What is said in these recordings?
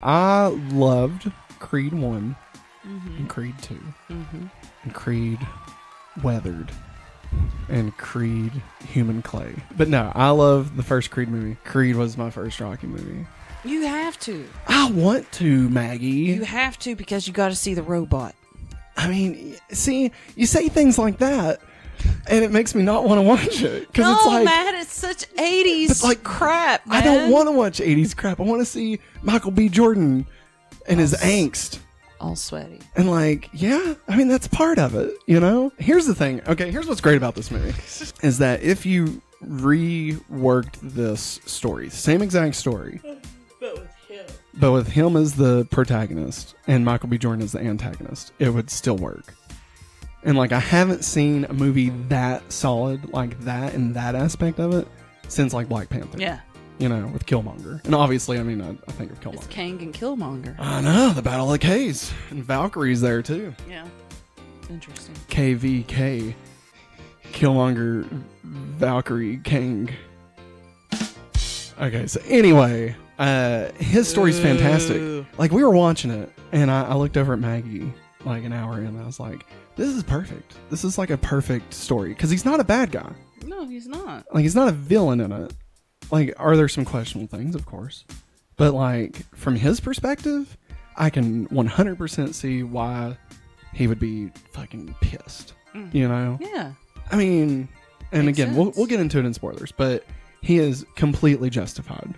I loved Creed 1 and Creed 2 and Creed Weathered and Creed Human Clay. But no, I love the first Creed movie. Creed was my first Rocky movie. You have to. I want to, Maggie. You have to because you got to see the robot. I mean, see, you say things like that, and it makes me not want to watch it. No, it's like, Matt, it's such 80s crap, man. I don't want to watch 80s crap. I want to see Michael B. Jordan and his angst. All sweaty. And like, yeah, I mean, that's part of it, you know? Here's the thing. Okay, here's what's great about this movie. Is that if you reworked this story, same exact story. But with him as the protagonist and Michael B. Jordan as the antagonist, it would still work. And like, I haven't seen a movie that solid like that in that aspect of it since like Black Panther. Yeah. You know, with Killmonger. And obviously, I mean, I think of Killmonger. It's Kang and Killmonger. I know, the Battle of the K's. And Valkyrie's there too. Yeah. It's interesting. KVK. Killmonger, Valkyrie, Kang. Okay, so anyway, his story's fantastic. Like, we were watching it, and I looked over at Maggie like an hour in, and I was like, this is perfect. This is like a perfect story. Because he's not a bad guy. No, he's not. Like, he's not a villain in it. Like, are there some questionable things? Of course. But, like, from his perspective, I can 100% see why he would be fucking pissed. You know? Yeah. I mean, and again, we'll get into it in spoilers, but he is completely justified,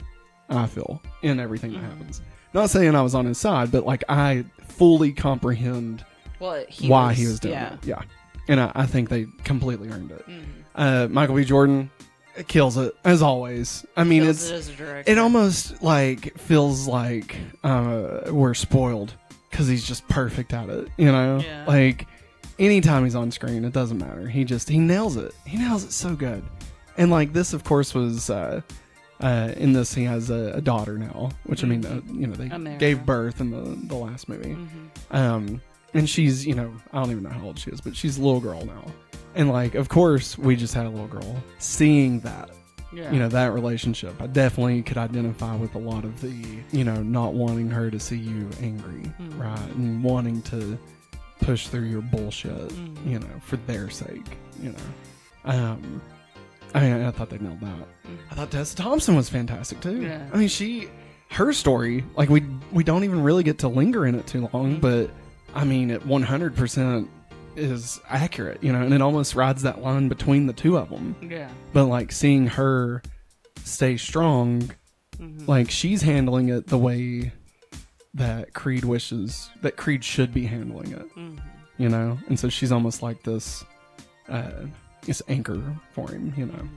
I feel, in everything that happens. Not saying I was on his side, but, like, I fully comprehend why he was doing it. Yeah. And I think they completely earned it. Michael B. Jordan kills it, as always. I mean, it almost, like, feels like we're spoiled because he's just perfect at it, you know? Yeah. Like, anytime he's on screen, it doesn't matter. He nails it. He nails it so good. And, like, this, of course, was... in this, he has a daughter now, which, I mean, you know, they gave birth in the last movie. And she's, you know, I don't even know how old she is, but she's a little girl now. And, like, of course, we just had a little girl. Seeing that, you know, that relationship, I definitely could identify with a lot of the, you know, not wanting her to see you angry, right? And wanting to push through your bullshit, you know, for their sake, you know. I mean, I thought they nailed that. I thought Tessa Thompson was fantastic, too. Yeah. I mean, her story, like, we don't even really get to linger in it too long, but, I mean, it 100% is accurate, you know, and it almost rides that line between the two of them. Yeah. But, like, seeing her stay strong, like, she's handling it the way that Creed wishes, that Creed should be handling it, you know? And so she's almost like this... It's anchor for him, you know,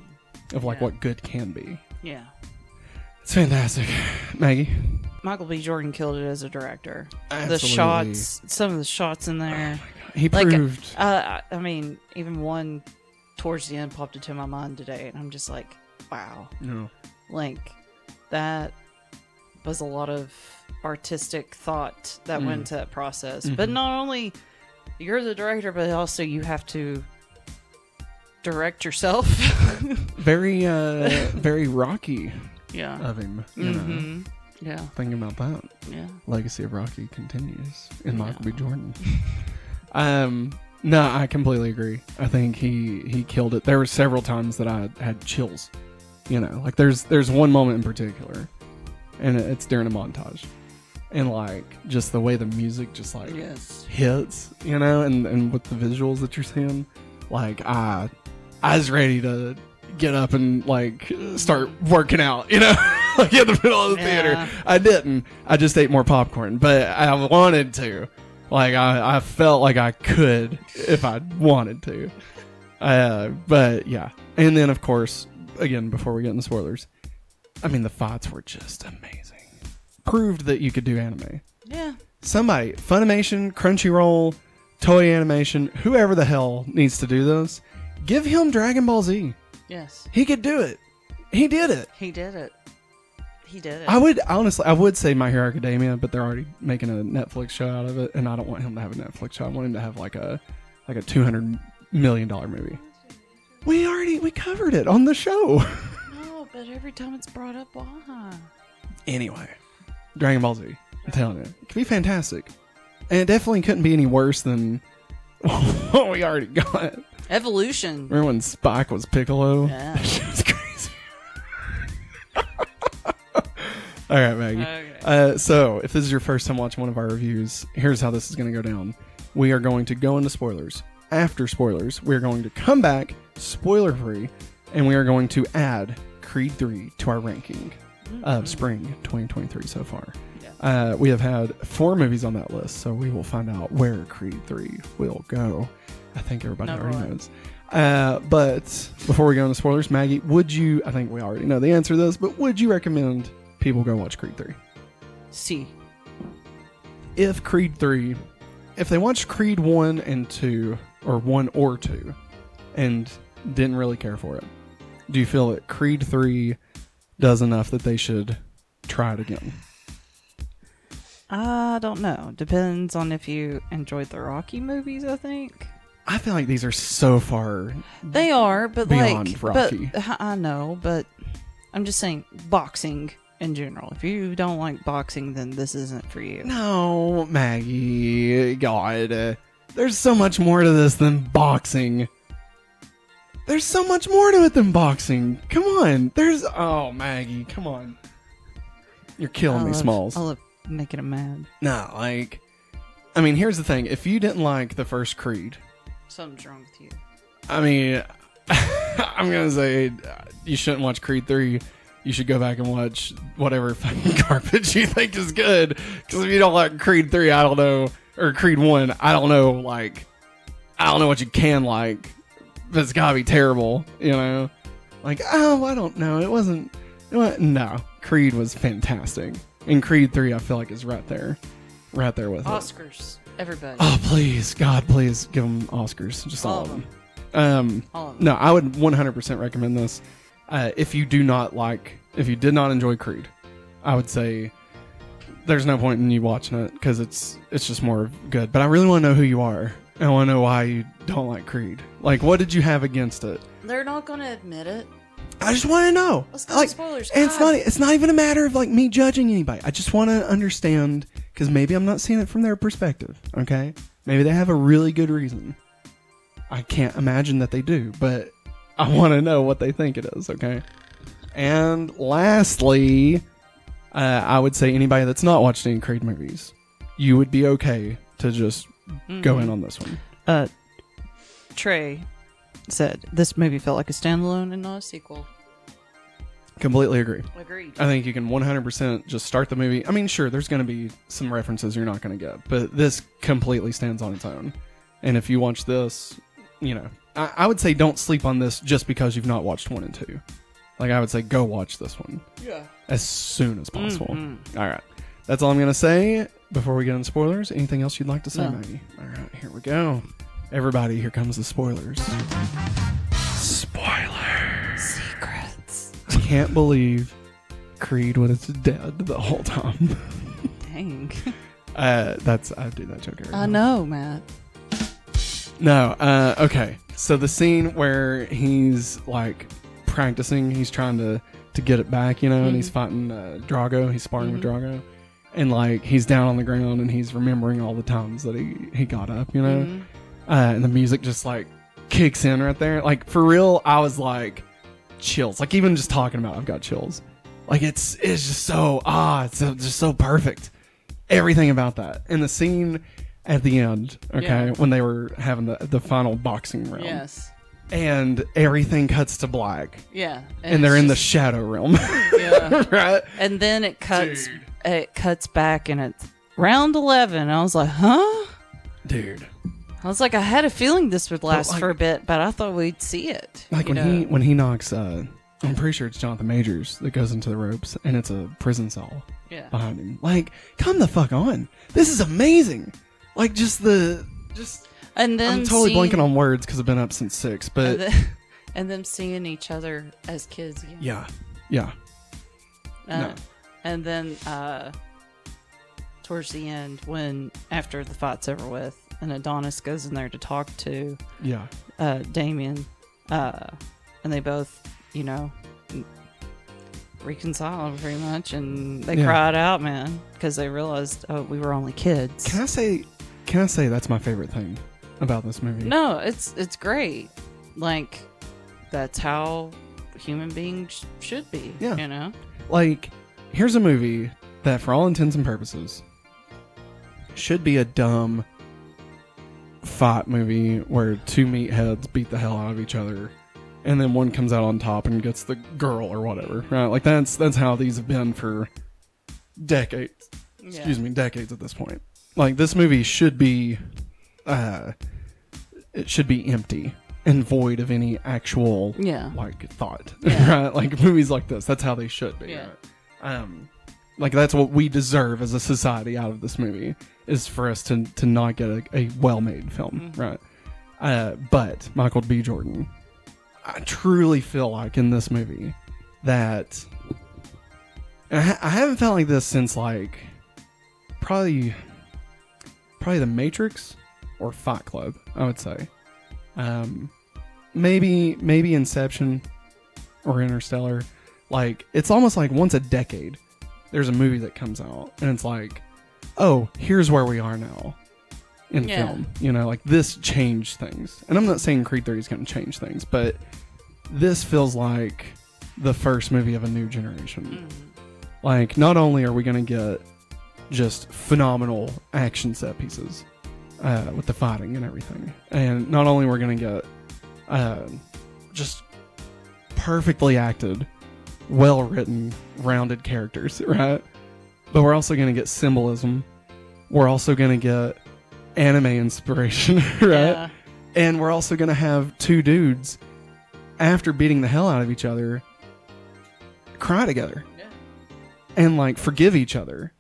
of like what good can be. Yeah. It's fantastic. Maggie? Michael B. Jordan killed it as a director. Absolutely. The shots, some of the shots in there. Oh my God. He proved. I mean, even one towards the end popped into my mind today, and I'm just like, wow. No. Like, that was a lot of artistic thought that went into that process. But not only you're the director, but also you have to direct yourself. Very very Rocky of him, you know? Thinking about that, legacy of Rocky continues in Michael B. Jordan. No, I completely agree. I think he killed it. There were several times that I had chills, you know, like there's one moment in particular, and it's during a montage, and like just the way the music just like hits, you know, and with the visuals that you're seeing, like I was ready to get up and like start working out, you know, like in the middle of the theater. I didn't. I just ate more popcorn, but I wanted to. Like I felt like I could if I wanted to. But yeah, and then of course, again, before we get into spoilers, I mean the fights were just amazing. Proved that you could do anime. Yeah. Somebody, Funimation, Crunchyroll, Toei Animation, whoever the hell needs to do those, give him Dragon Ball Z. Yes. He could do it. He did it. He did it. He did it. I would say My Hero Academia, but they're already making a Netflix show out of it, and I don't want him to have a Netflix show. I want him to have like a $200 million movie. We covered it on the show. No, but every time it's brought up, why? Anyway, Dragon Ball Z. I'm telling you, it could be fantastic. And it definitely couldn't be any worse than what we already got. Evolution. Remember when Spike was Piccolo? Yeah. That shit was crazy. All right, Maggie. Okay. So, if this is your first time watching one of our reviews, here's how this is going to go down. We are going to go into spoilers. After spoilers, we're going to come back, spoiler-free, and we are going to add Creed 3 to our ranking of spring 2023 so far. Yeah. We have had 4 movies on that list, so we will find out where Creed 3 will go. I think everybody already knows. But before we go into spoilers, Maggie, would you, I think we already know the answer to this, but would you recommend people go watch Creed 3? See. If Creed 3, if they watched Creed 1 and 2, or 1 or 2, and didn't really care for it, do you feel that Creed 3 does enough that they should try it again? I don't know. Depends on if you enjoyed the Rocky movies, I think. I feel like these are so far. They are, but beyond like Rocky. But, I know, but I'm just saying boxing in general. If you don't like boxing, then this isn't for you. No, Maggie. God. There's so much more to this than boxing. There's so much more to it than boxing. Come on. There's... Oh, Maggie. Come on. You're killing me, Smalls. I love making him mad. No, like... I mean, here's the thing. If you didn't like the first Creed... Something's wrong with you. I mean, I'm going to say you shouldn't watch Creed 3. You should go back and watch whatever fucking garbage you think is good. Because if you don't like Creed 3, I don't know... Or Creed 1, I don't know, like... I don't know what you can like... It's gotta be terrible, you know? Like, oh, I don't know. It wasn't... No. Creed was fantastic. And Creed 3, I feel like, is right there. Right there with Oscars, it. Oscars. Everybody. Oh, please. God, please. Give them Oscars. Just all of them. All of them. No, I would 100% recommend this. If you do not like... If you did not enjoy Creed, I would say... There's no point in you watching it, because it's just more good. But I really want to know who you are. I want to know why you don't like Creed. Like, what did you have against it? They're not going to admit it. I just want to know. Let's go to spoilers. And it's not even a matter of, like, me judging anybody. I just want to understand, because maybe I'm not seeing it from their perspective, okay? Maybe they have a really good reason. I can't imagine that they do, but I want to know what they think it is, okay? And lastly, I would say anybody that's not watched any Creed movies, you would be okay to just... go in on this one. Trey said this movie felt like a standalone and not a sequel. Completely agree. Agreed. I think you can 100% just start the movie. I mean, sure, there's going to be some references you're not going to get, but this completely stands on its own. And if you watch this, you know, I would say don't sleep on this just because you've not watched 1 and 2. Like, I would say go watch this one. Yeah. As soon as possible. All right. That's all I'm going to say. Before we get into spoilers, anything else you'd like to say, Maggie? All right, here we go. Everybody, here comes the spoilers. Spoilers. Secrets. I can't believe Creed was dead the whole time. Dang. I do that joke every time. I know, Matt. No, okay. So the scene where he's, like, practicing, he's trying to get it back, you know, and he's fighting Drago, he's sparring with Drago. And, like, he's down on the ground and he's remembering all the times that he got up, you know? And the music just, like, kicks in right there. Like, for real, I was, like, chills. Like, even just talking about it, I've got chills. Like, it's just so, it's just so perfect. Everything about that. And the scene at the end, okay, when they were having the final boxing round. Yes. And everything cuts to black. Yeah. And they're in the shadow realm. Yeah. Right? And then it cuts... Dude. It cuts back and it's round 11. I was like, huh? Dude. I was like, I had a feeling this would last for a bit, but I thought we'd see it. Like when he knocks, I'm pretty sure it's Jonathan Majors that goes into the ropes and it's a prison cell behind him. Like, come the fuck on. This is amazing. Like just and then I'm totally blanking on words because I've been up since 6, but. And them seeing each other as kids. Yeah. Yeah. No. And then towards the end, when after the fight's over with, and Adonis goes in there to talk to Damien, and they both, you know, reconciled pretty much, and they cried out, man, because they realized, oh, we were only kids. Can I say that's my favorite thing about this movie? No, it's great. Like, that's how human beings should be. Yeah, you know. Like, here's a movie that, for all intents and purposes, should be a dumb fight movie where two meatheads beat the hell out of each other, and then one comes out on top and gets the girl or whatever, right? Like, that's how these have been for decades. Yeah. Excuse me, decades at this point. Like, this movie should be, it should be empty and void of any actual, like, thought, right? Like, movies like this, that's how they should be, right? Like, that's what we deserve as a society out of this movie, is for us to not get a well-made film, right? But Michael B. Jordan, I truly feel like in this movie that I haven't felt like this since, like, probably The Matrix or Fight Club, I would say. Maybe Inception or Interstellar. Like, it's almost like once a decade there's a movie that comes out and it's like, oh, here's where we are now in film, you know, like, this changed things. And I'm not saying Creed 3 is going to change things, but this feels like the first movie of a new generation. Like, not only are we going to get just phenomenal action set pieces with the fighting and everything, and not only we're going to get just perfectly acted, well-written, rounded characters, right? But we're also going to get symbolism. We're also going to get anime inspiration, right? Yeah. And we're also going to have two dudes, after beating the hell out of each other, cry together. Yeah. And, like, forgive each other.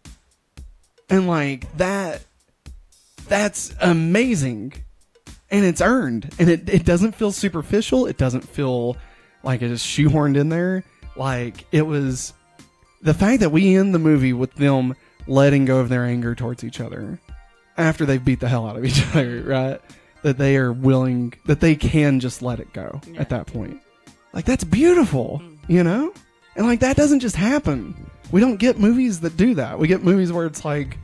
And, like, that's amazing. And it's earned. And it doesn't feel superficial. It doesn't feel like it is shoehorned in there. Like, it was... The fact that we end the movie with them letting go of their anger towards each other after they've beat the hell out of each other, right? That they are willing, that they can just let it go at that point. Like, that's beautiful, you know? And, like, that doesn't just happen. We don't get movies that do that. We get movies where it's like,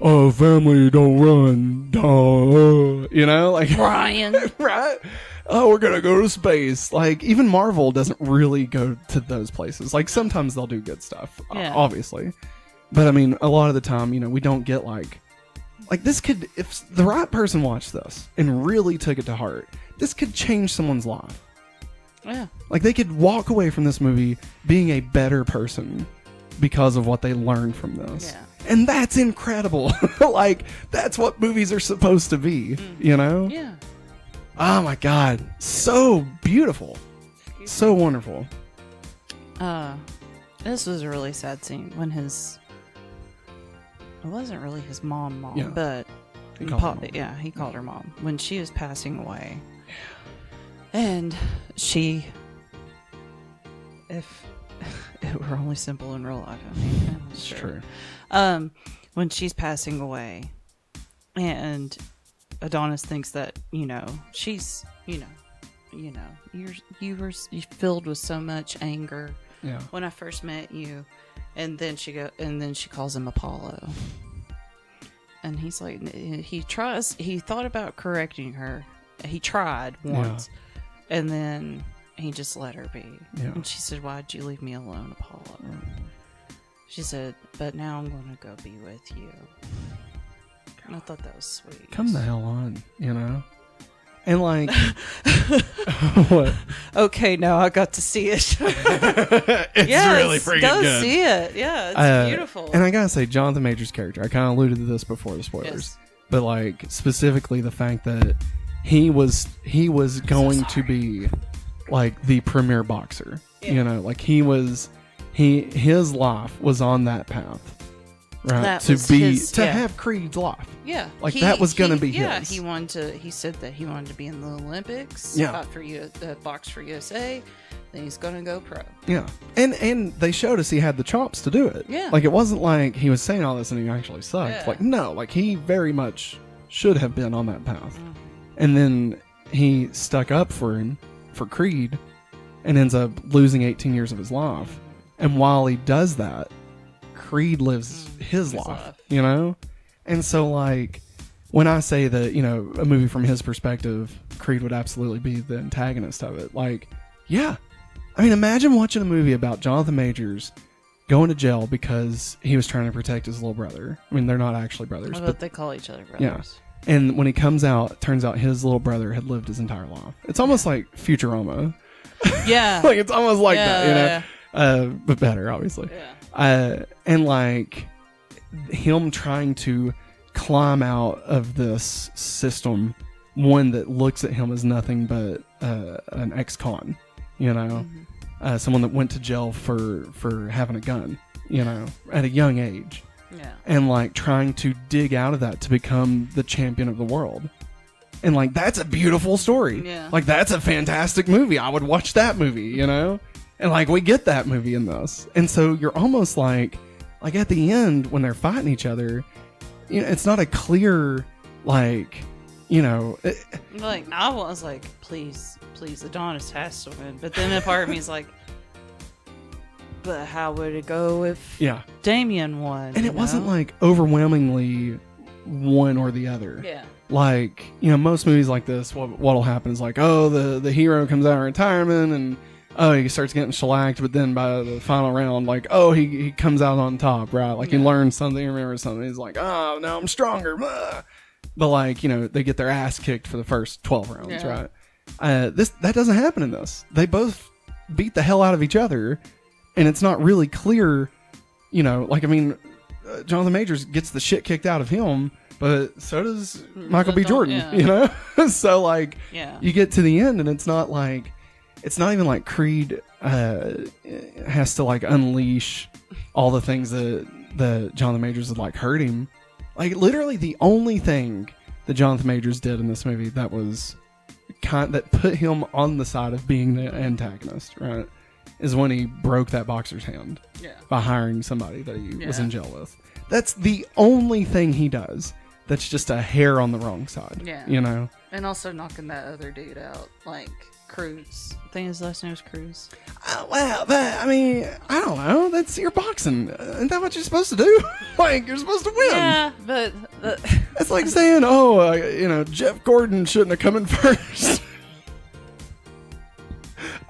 oh, family, don't run, duh. You know? Like, Brian. Right? Oh, we're going to go to space. Like, even Marvel doesn't really go to those places. Like, sometimes they'll do good stuff, obviously. But, I mean, a lot of the time, you know, we don't get, like, this could, if the right person watched this and really took it to heart, this could change someone's life. Yeah. Like, they could walk away from this movie being a better person because of what they learned from this. Yeah. And that's incredible. Like, that's what movies are supposed to be, you know? Yeah. Oh my God, so beautiful, so wonderful. This was a really sad scene when it wasn't really his mom, yeah, but he called her mom. Yeah, he called her mom when she was passing away, and she, if it were only simple in real life, I mean, it's true. When she's passing away, and Adonis thinks that, you know, she's, you know, you were filled with so much anger when I first met you, and then she calls him Apollo, and he's like, he thought about correcting her, he tried once, and then he just let her be, and she said, why'd you leave me alone, Apollo? She said, but now I'm gonna go be with you. I thought that was sweet. Come the hell on, you know? And, like... What? Okay, now I got to see it. It's really freaking good. Go see it. Yeah, it's beautiful. And I gotta say, Jonathan Majors' character, I kind of alluded to this before the spoilers, but, like, specifically the fact that he was going to be, like, the premier boxer. Yeah. You know, like, his life was on that path. Right, that to have Creed's life. Yeah. Like, that was going to be his. Yeah, he said that he wanted to be in the Olympics, box for USA, then he's going to go pro. Yeah. And they showed us he had the chops to do it. Yeah. Like, it wasn't like he was saying all this and he actually sucked. Yeah. Like, no, like, he very much should have been on that path. Mm-hmm. And then he stuck up for Creed and ends up losing 18 years of his life And while he does that, Creed lives his life, you know? And so, like, when I say that, you know, a movie from his perspective, Creed would absolutely be the antagonist of it. Like, yeah. I mean, imagine watching a movie about Jonathan Majors going to jail because he was trying to protect his little brother. I mean, they're not actually brothers. But they call each other brothers. Yeah. And when he comes out, it turns out his little brother had lived his entire life. It's almost like Futurama. Yeah. Like, it's almost like that, you know? Yeah. But better, obviously. Yeah. And, like, him trying to climb out of this system, one that looks at him as nothing but an ex-con, you know? Mm-hmm. Someone that went to jail for having a gun, you know, at a young age. Yeah. And, like, trying to dig out of that to become the champion of the world. And, like, that's a beautiful story. Yeah. Like, that's a fantastic movie. I would watch that movie, you know? And, like, we get that movie in this. And so you're almost like, at the end, when they're fighting each other, you know, it's not a clear, like, you know. Like, I was like, please, Adonis has to win. But then a part of me is like, but how would it go if Damien won? And it wasn't, like, overwhelmingly one or the other. Yeah. Like, you know, most movies like this, what'll happen is, like, oh, the hero comes out of retirement and... oh, he starts getting shellacked, but then by the final round, like, oh, he comes out on top, right? Like, he learns something, remembers something. He's like, oh, now I'm stronger. Blah. But, like, you know, they get their ass kicked for the first 12 rounds, right? That doesn't happen in this. They both beat the hell out of each other, and it's not really clear, you know, like, I mean, Jonathan Majors gets the shit kicked out of him, but so does Michael B. Jordan, you know? So, like, you get to the end, and it's not like... it's not even like Creed has to, like, unleash all the things that Jonathan Majors would, like, hurt him. Like, literally the only thing that Jonathan Majors did in this movie that was that put him on the side of being the antagonist, right, is when he broke that boxer's hand by hiring somebody that he was in jail with. That's the only thing he does that's just a hair on the wrong side, you know? And also knocking that other dude out, like... Cruz. I think his last name was Cruz. Well, I mean, I don't know. That's your boxing. Isn't that what you're supposed to do? Like, you're supposed to win. Yeah, but... it's like saying, oh, you know, Jeff Gordon shouldn't have come in first.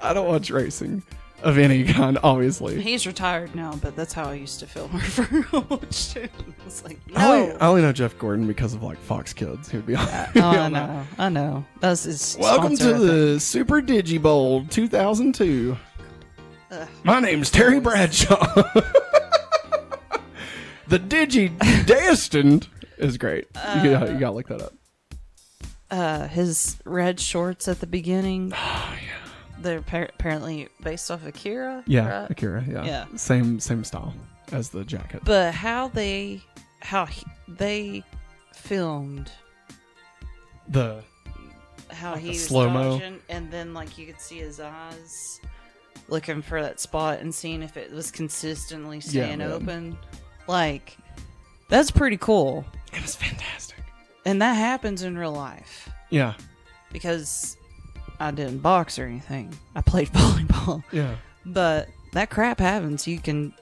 I don't watch racing of any kind, obviously. He's retired now, but that's how I used to feel whenever I watched it. It's like, no. I only know Jeff Gordon because of, like, Fox Kids. He'd be on that. Oh, I know. I know. That's his welcome sponsor, to the Super Digi Bowl 2002. My name's Terry Bradshaw. The Digi Destined is great. You gotta look that up. His red shorts at the beginning. Oh, yeah. They're apparently based off Akira. Yeah, right? Akira. Yeah. Same style as the jacket. But how they filmed the how, like, he was slow mo, and then, like, you could see his eyes looking for that spot and seeing if it was consistently staying open. Like, that's pretty cool. It was fantastic, and that happens in real life. Yeah, because. I didn't box or anything. I played volleyball. Yeah. But that crap happens. You can,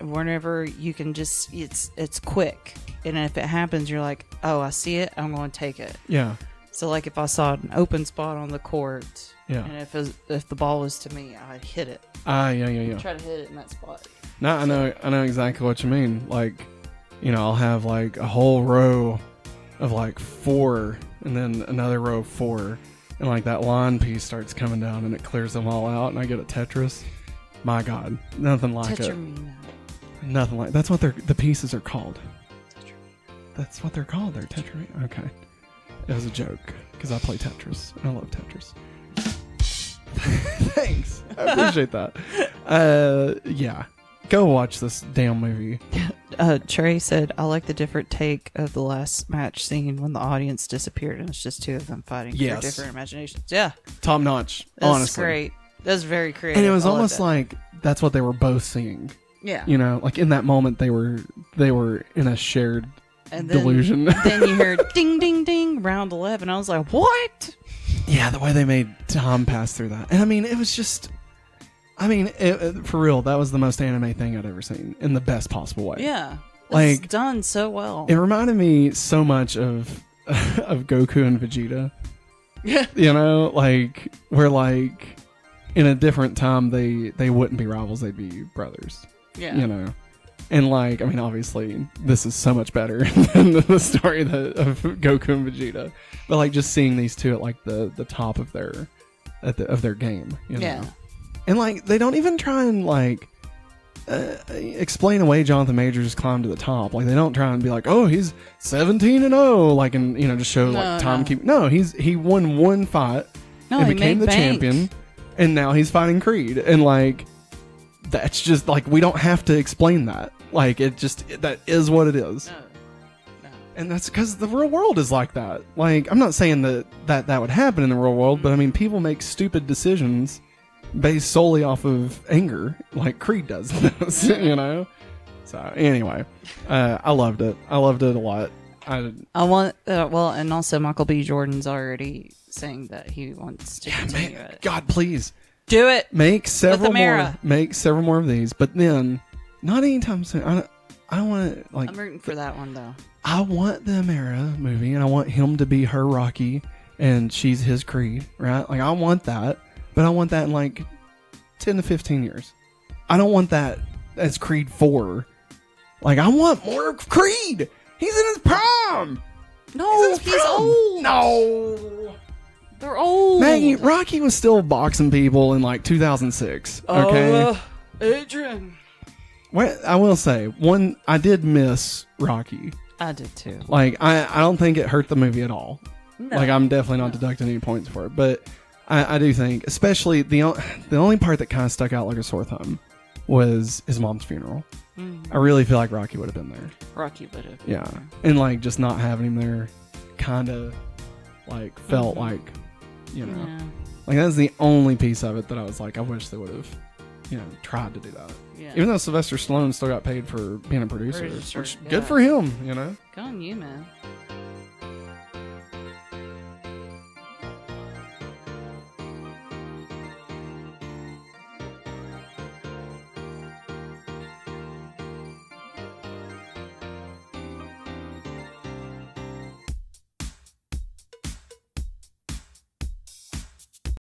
whenever you can just, it's quick. And if it happens, you're like, oh, I see it. I'm going to take it. Yeah. So, like, if I saw an open spot on the court, and if the ball was to me, I'd hit it. I'd try to hit it in that spot. No, so. I know exactly what you mean. Like, you know, I'll have, like, a whole row of, like, four, and then another row of four. And, like, that line piece starts coming down, and it clears them all out, and I get a Tetris. My God, nothing like Tetramine. It. Nothing like that's what the pieces are called. Tetramine. That's what they're called. They're Tetramine. Okay, it was a joke because I play Tetris. I love Tetris. Thanks, I appreciate that. Yeah, go watch this damn movie. Trey said, I like the different take of the last match scene when the audience disappeared and it's just two of them fighting for different imaginations. Yeah. Top notch. Honestly. That's great. That was very creative. And it was almost like that's what they were both seeing. Yeah. You know, like, in that moment they were in a shared delusion. Then you hear ding, ding, ding, round 11. I was like, what? Yeah, the way they made Tom pass through that. And I mean, it was just... I mean, for real, that was the most anime thing I'd ever seen in the best possible way. Yeah. Like, it's done so well. It reminded me so much of Goku and Vegeta. Yeah. You know, like, where, like, in a different time, they wouldn't be rivals, they'd be brothers. Yeah. You know? And, like, I mean, obviously, this is so much better than the story of Goku and Vegeta. But, like, just seeing these two at, like, the top of their game, you know? Yeah. And, like, they don't even try and, like, explain away Jonathan Majors' climb to the top. Like, they don't try and be like, oh, he's 17-0, like, and, you know, just show, like, timekeeping. No, he won one fight and became the champion, and now he's fighting Creed. And, like, that's just, like, we don't have to explain that. Like, it just, that is what it is. No. And that's because the real world is like that. Like, I'm not saying that would happen in the real world, but, I mean, people make stupid decisions based solely off of anger, like Creed does this, you know? So, anyway, I loved it. I loved it a lot. And also Michael B. Jordan's already saying that he wants to continue it. God, please. Do it! Make several more of these, but then, not anytime soon. I don't want to, like... I'm rooting for that one, though. I want the Amira movie, and I want him to be her Rocky, and she's his Creed, right? Like, I want that. But I want that in, like, 10 to 15 years. I don't want that as Creed 4. Like, I want more of Creed. He's in his prime. No, he's old. No. They're old. Maggie, Rocky was still boxing people in, like, 2006. Okay? Adrian. Well, I will say, I did miss Rocky. I did, too. Like, I don't think it hurt the movie at all. No. Like, I'm definitely not deducting any points for it. But... I do think, especially the only part that kind of stuck out like a sore thumb was his mom's funeral. Mm-hmm. I really feel like Rocky would have been there. Yeah. And like just not having him there kind of like felt like, you know, like that's the only piece of it that I was like, I wish they would have, you know, tried to do that. Yeah. Even though Sylvester Stallone still got paid for being a producer, which good for him, you know. Good on you, man.